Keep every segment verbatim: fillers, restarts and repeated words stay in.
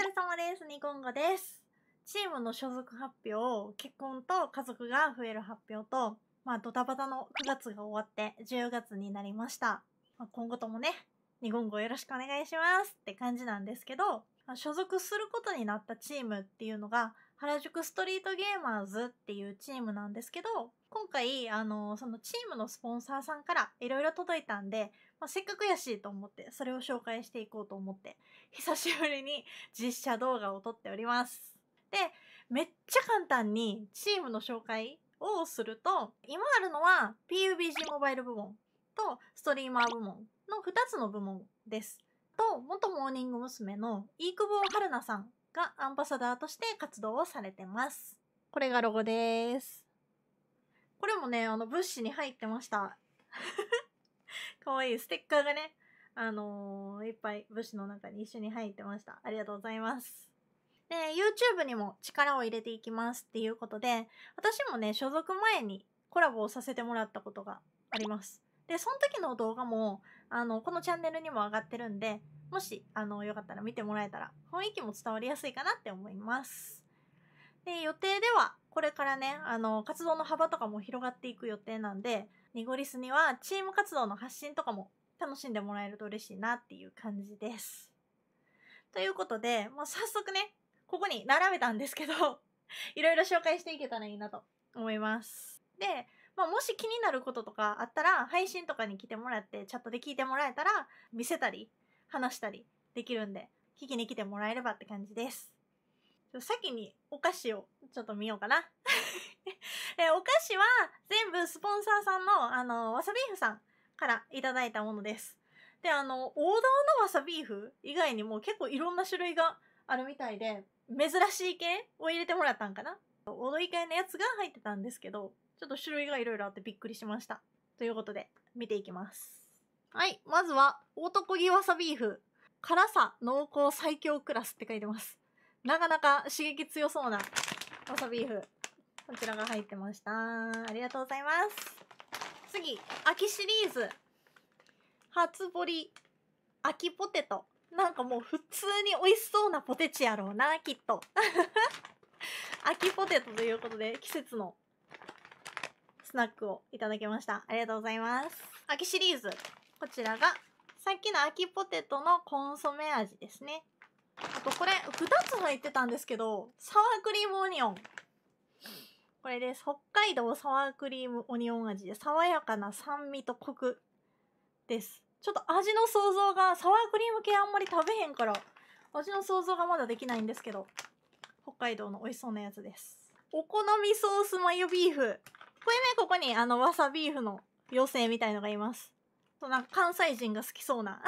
お疲れ様です。ニコンゴです。チームの所属発表、結婚と家族が増える発表と、まあドタバタのくがつが終わってじゅうがつになりました。まあ、今後ともね、ニコンゴよろしくお願いしますって感じなんですけど、まあ、所属することになったチームっていうのが、原宿ストリートゲーマーズっていうチームなんですけど、今回、あの、そのチームのスポンサーさんからいろいろ届いたんで、まあ、せっかくやしと思って、それを紹介していこうと思って、久しぶりに実写動画を撮っております。で、めっちゃ簡単にチームの紹介をすると、今あるのは ピーユービージー モバイル部門とストリーマー部門のふたつの部門です。と、元モーニング娘。の飯久保春菜さんがアンバサダーとして活動をされてます。これがロゴです。これもね、あの、物資に入ってました。かわいい。ステッカーがね、あのー、いっぱい物資の中に一緒に入ってました。ありがとうございます。で、YouTube にも力を入れていきますっていうことで、私もね、所属前にコラボをさせてもらったことがあります。で、その時の動画も、あの、このチャンネルにも上がってるんで、もし、あの、よかったら見てもらえたら、雰囲気も伝わりやすいかなって思います。で、予定では、これからね、あの、活動の幅とかも広がっていく予定なんで、ニゴリスにはチーム活動の発信とかも楽しんでもらえると嬉しいなっていう感じです。ということで、もう早速ね、ここに並べたんですけど、いろいろ紹介していけたらいいなと思います。で、まあ、もし気になることとかあったら、配信とかに来てもらって、チャットで聞いてもらえたら、見せたり、話したりできるんで、聞きに来てもらえればって感じです。先にお菓子をちょっと見ようかな。え、お菓子は全部スポンサーさんの、あの、わさビーフさんからいただいたものです。で、あの、王道のわさビーフ以外にも結構いろんな種類があるみたいで、珍しい系を入れてもらったんかな。王道以外のやつが入ってたんですけど、ちょっと種類がいろいろあってびっくりしました。ということで、見ていきます。はい、まずは、男気わさビーフ。辛さ濃厚最強クラスって書いてます。なかなか刺激強そうなわさビーフ。こちらが入ってました。ありがとうございます。次、秋シリーズ。初掘り、秋ポテト。なんかもう普通に美味しそうなポテチやろうな、きっと。秋ポテトということで、季節のスナックをいただきました。ありがとうございます。秋シリーズ。こちらが、さっきの秋ポテトのコンソメ味ですね。あとこれふたつ入ってたんですけど、サワークリームオニオン。これです。北海道サワークリームオニオン味で、爽やかな酸味とコクです。ちょっと味の想像が、サワークリーム系あんまり食べへんから、味の想像がまだできないんですけど、北海道の美味しそうなやつです。お好みソースマヨビーフ。これね、ここにあのわさビーフの妖精みたいのがいます。なんか関西人が好きそうな。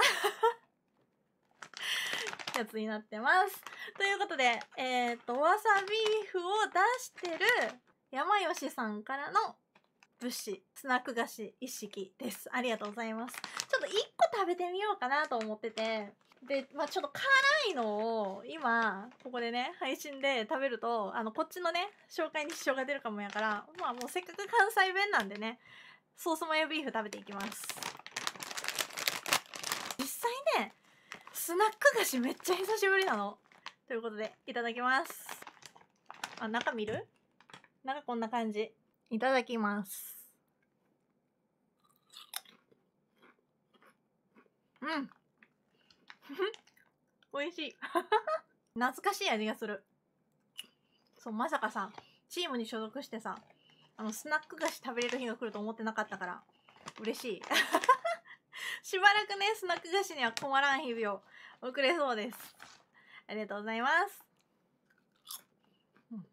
やつになってます。ということで、えっと、わさビーフを出してる山吉さんからの物資、スナック菓子一式です。ありがとうございます。ちょっといっこ食べてみようかなと思ってて、で、まあちょっと辛いのを今、ここでね、配信で食べると、あの、こっちのね、紹介に支障が出るかもやから、まあもうせっかく関西弁なんでね、ソースマヨビーフ食べていきます。実際ね、スナック菓子めっちゃ久しぶりなの。ということで、いただきます。あ、中見る？中こんな感じ。いただきます。うん。美味しい。懐かしい味がする。そう、まさかさ、チームに所属してさ、あの、スナック菓子食べれる日が来ると思ってなかったから、嬉しい。しばらくね、スナック菓子には困らん日々を送れそうです。ありがとうございます。うん、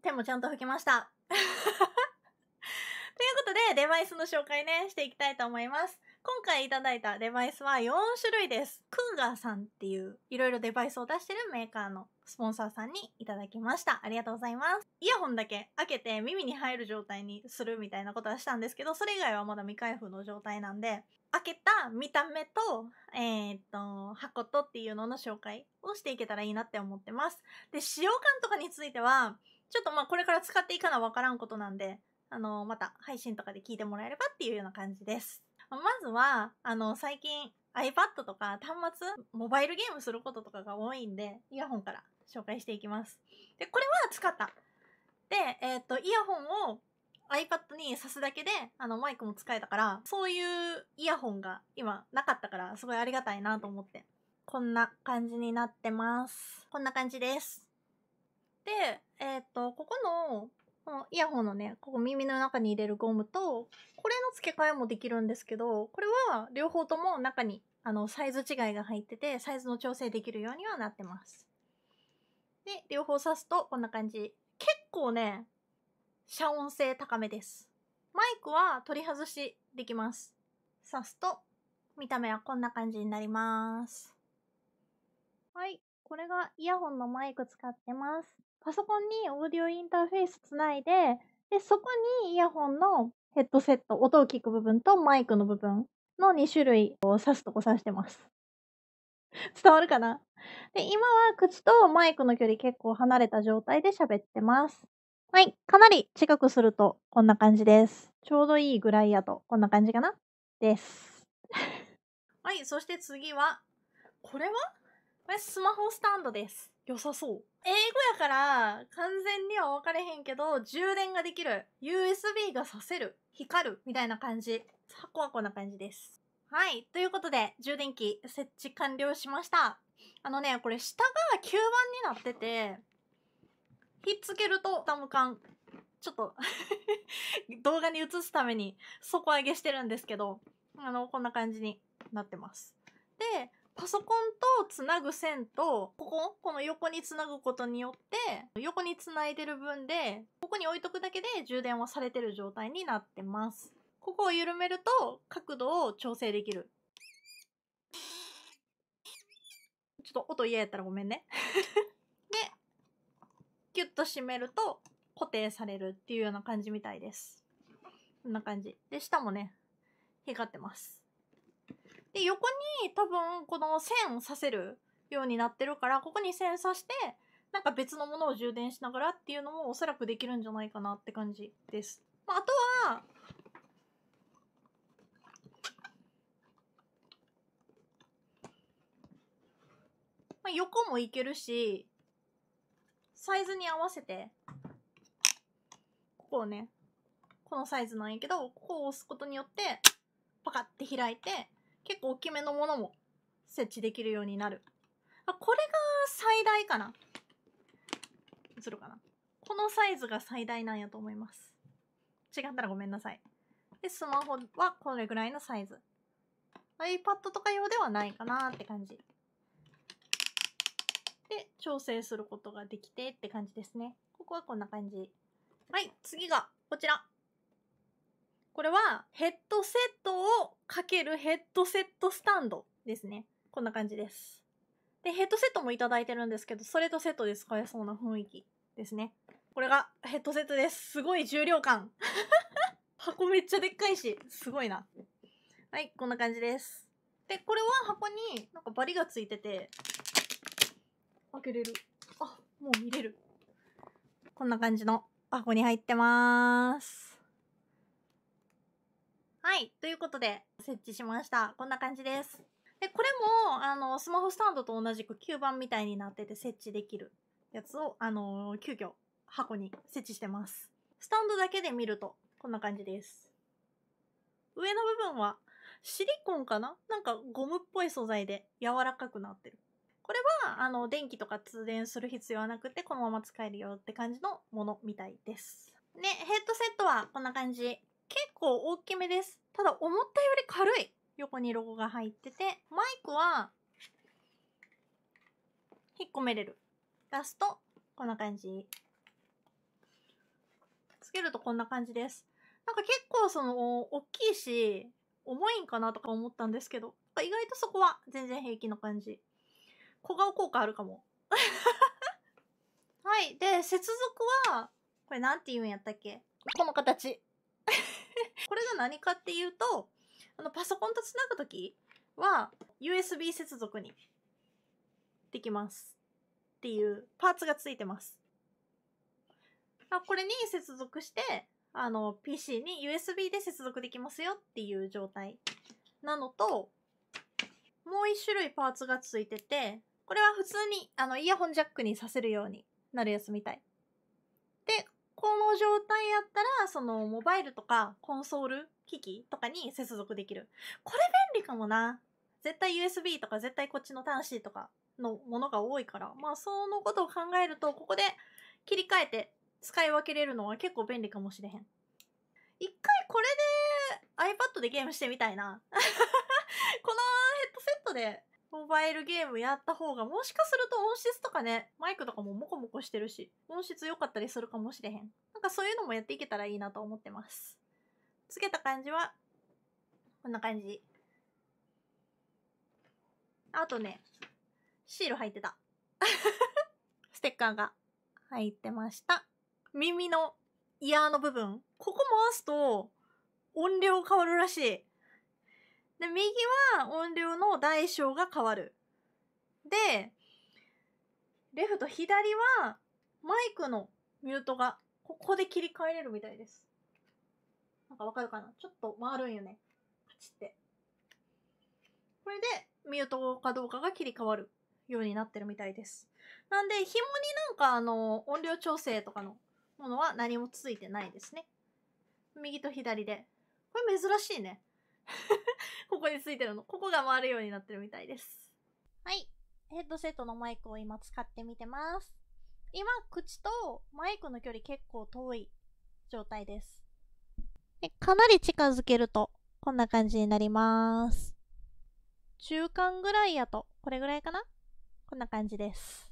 手もちゃんと拭きました。ということで、デバイスの紹介ね、していきたいと思います。今回いただいたデバイスはよんしゅるいです。クーガーさんっていう、いろいろデバイスを出してるメーカーのスポンサーさんにいただきました。ありがとうございます。イヤホンだけ開けて耳に入る状態にするみたいなことはしたんですけど、それ以外はまだ未開封の状態なんで、開けた見た目と、えー、っと、箱とっていうのの紹介をしていけたらいいなって思ってます。で、使用感とかについては、ちょっとまあこれから使っていかなわからんことなんで、あのー、また配信とかで聞いてもらえればっていうような感じです。まずは、あの、最近 iPad とか端末、モバイルゲームすることとかが多いんで、イヤホンから紹介していきます。で、これは使った。で、えっと、イヤホンを iPad に挿すだけで、あの、マイクも使えたから、そういうイヤホンが今なかったから、すごいありがたいなと思って。こんな感じになってます。こんな感じです。で、えっと、ここの、このイヤホンのね、ここ耳の中に入れるゴムと、これの付け替えもできるんですけど、これは両方とも中に、あの、サイズ違いが入ってて、サイズの調整できるようにはなってます。で、両方挿すとこんな感じ。結構ね、遮音性高めです。マイクは取り外しできます。挿すと、見た目はこんな感じになります。はい。これがイヤホンのマイク使ってます。パソコンにオーディオインターフェースつないで、で、そこにイヤホンのヘッドセット、音を聞く部分とマイクの部分のに種類を挿すとこ挿してます。伝わるかな？で、今は口とマイクの距離結構離れた状態で喋ってます。はい。かなり近くするとこんな感じです。ちょうどいいぐらいやと、こんな感じかな？です。はい。そして次は、これは？これスマホスタンドです。良さそう。英語やから完全には分かれへんけど、充電ができる。ユーエスビー が挿せる。光る。みたいな感じ。箱はこんな感じです。はい。ということで、充電器設置完了しました。あのね、これ下が吸盤になってて、ひっつけるとダム缶。ちょっと、動画に映すために底上げしてるんですけど、あの、こんな感じになってます。で、パソコンとつなぐ線と、ここ、この横につなぐことによって、横につないでる分で、ここに置いとくだけで充電はされてる状態になってます。ここを緩めると角度を調整できる。ちょっと音嫌やったらごめんね。で、キュッと締めると固定されるっていうような感じみたいです。こんな感じ。で、下もね、光ってます。で、横に多分この線をさせるようになってるから、ここに線さして、なんか別のものを充電しながらっていうのもおそらくできるんじゃないかなって感じです。まあ、あとは、まあ、横もいけるし、サイズに合わせて、ここをね、このサイズなんやけど、ここを押すことによって、パカって開いて、結構大きめのものも設置できるようになる。あ、これが最大かな？映るかな？このサイズが最大なんやと思います。違ったらごめんなさい。で、スマホはこれぐらいのサイズ。iPad とか用ではないかなって感じ。で、調整することができてって感じですね。ここはこんな感じ。はい、次がこちら。これはヘッドセットをかけるヘッドセットスタンドですね。こんな感じです。で、ヘッドセットもいただいてるんですけど、それとセットで使えそうな雰囲気ですね。これがヘッドセットです。すごい重量感。箱めっちゃでっかいし、すごいな。はい、こんな感じです。で、これは箱になんかバリがついてて、開けれる。あ、もう見れる。こんな感じの箱に入ってまーす。はい。ということで、設置しました。こんな感じです。で、これも、あの、スマホスタンドと同じく吸盤みたいになってて設置できるやつを、あの、急遽箱に設置してます。スタンドだけで見ると、こんな感じです。上の部分は、シリコンかな？なんかゴムっぽい素材で柔らかくなってる。これは、あの、電気とか通電する必要はなくて、このまま使えるよって感じのものみたいです。で、ヘッドセットはこんな感じ。結構大きめです。ただ思ったより軽い。横にロゴが入ってて、マイクは引っ込めれる。出すとこんな感じ。つけるとこんな感じです。なんか結構その大きいし重いんかなとか思ったんですけど、意外とそこは全然平気な感じ。小顔効果あるかも。はい。で、接続は、これなんて言うんやったっけ？この形。これが何かっていうと、あのパソコンとつなぐときは ユーエスビー 接続にできますっていうパーツがついてます。あ、これに接続してあの ピーシー に ユーエスビー で接続できますよっていう状態なのと、もう一種類パーツがついてて、これは普通にあのイヤホンジャックにさせるようになるやつみたいで、この状態やったらそのモバイルとかコンソール機器とかに接続できる。これ便利かもな。絶対 ユーエスビー とか絶対こっちの端子とかのものが多いから、まあそのことを考えるとここで切り替えて使い分けれるのは結構便利かもしれへん。一回これで iPad でゲームしてみたいな。このヘッドセットでモバイルゲームやった方が、もしかすると音質とかね、マイクとかもモコモコしてるし、音質良かったりするかもしれへん。なんかそういうのもやっていけたらいいなと思ってます。つけた感じは、こんな感じ。あとね、シール入ってた。ステッカーが入ってました。耳のイヤーの部分。ここ回すと音量変わるらしい。で、右は音量の大小が変わる。で、レフと左はマイクのミュートがここで切り替えれるみたいです。なんかわかるかな？ちょっと回るんよね。カチって。これでミュートかどうかが切り替わるようになってるみたいです。なんで、紐になんかあの音量調整とかのものは何もついてないですね。右と左で。これ珍しいね。ここについてるの。ここが回るようになってるみたいです。はい。ヘッドセットのマイクを今使ってみてます。今、口とマイクの距離結構遠い状態です。で、かなり近づけると、こんな感じになります。中間ぐらいやと、これぐらいかな？こんな感じです。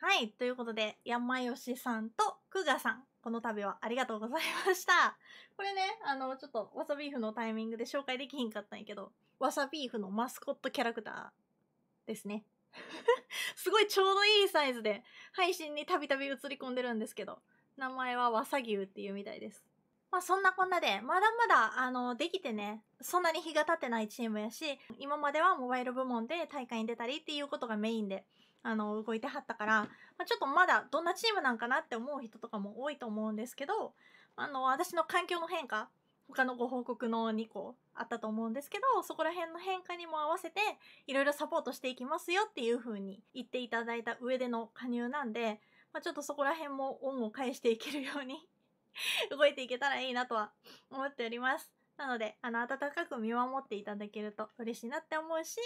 はい。ということで、山吉さんと久我さん。この度はありがとうございました。これね、あの、ちょっとわさビーフのタイミングで紹介できひんかったんやけど、わさビーフのマスコットキャラクターですね。すごいちょうどいいサイズで配信にたびたび映り込んでるんですけど、名前はわさ牛っていうみたいです。まあそんなこんなで、まだまだ、あの、できてね、そんなに日が経ってないチームやし、今まではモバイル部門で大会に出たりっていうことがメインで、あの動いてはったから、まあ、ちょっとまだどんなチームなんかなって思う人とかも多いと思うんですけど、あの私の環境の変化、他のご報告のにこあったと思うんですけど、そこら辺の変化にも合わせていろいろサポートしていきますよっていう風に言っていただいた上での加入なんで、まあ、ちょっとそこら辺も恩を返していけるように動いていけたらいいなとは思っております。なので、あの温かく見守っていただけると嬉しいなって思うし、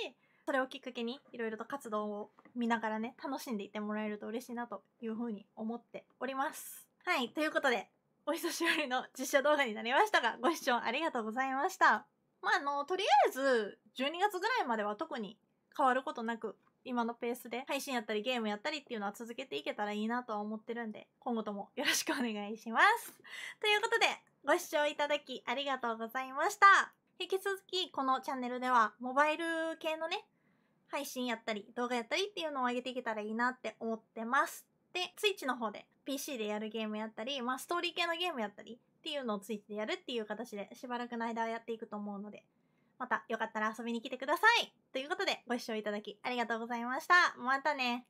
それをきっかけにいろいろと活動を見ながらね、楽しんでいってもらえると嬉しいなというふうに思っております。はい、ということで、お久しぶりの実写動画になりましたが、ご視聴ありがとうございました。まあ、あの、とりあえず、じゅうにがつぐらいまでは特に変わることなく、今のペースで配信やったりゲームやったりっていうのは続けていけたらいいなとは思ってるんで、今後ともよろしくお願いします。ということで、ご視聴いただきありがとうございました。引き続き、このチャンネルでは、モバイル系のね、配信やったり動画やったりっていうのを上げていけたらいいなって思ってます。で、Twitch の方で ピーシー でやるゲームやったり、まあストーリー系のゲームやったりっていうのを Twitch でやるっていう形でしばらくの間はやっていくと思うので、またよかったら遊びに来てください。ということでご視聴いただきありがとうございました。またね。